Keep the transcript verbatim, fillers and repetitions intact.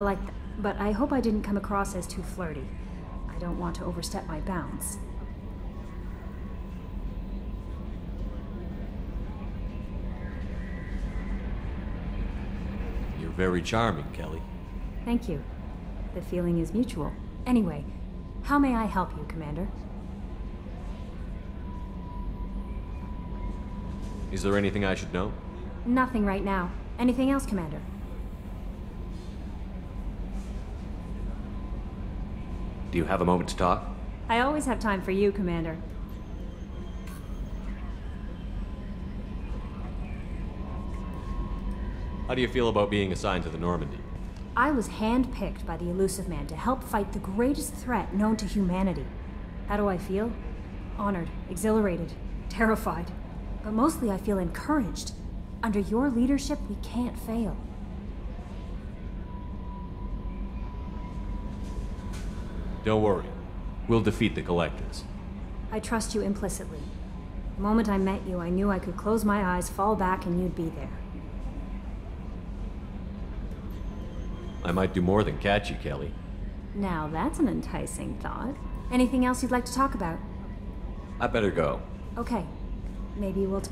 like that, but I hope I didn't come across as too flirty. I don't want to overstep my bounds. You're very charming, Kelly. Thank you. The feeling is mutual. Anyway, how may I help you, Commander? Is there anything I should know? Nothing right now. Anything else, Commander? Do you have a moment to talk? I always have time for you, Commander. How do you feel about being assigned to the Normandy? I was handpicked by the Elusive Man to help fight the greatest threat known to humanity. How do I feel? Honored, exhilarated, terrified. But mostly I feel encouraged. Under your leadership, we can't fail. Don't worry. We'll defeat the collectors. I trust you implicitly. The moment I met you, I knew I could close my eyes, fall back, and you'd be there. I might do more than catch you, Kelly. Now that's an enticing thought. Anything else you'd like to talk about? I better go. Okay. Maybe we'll... T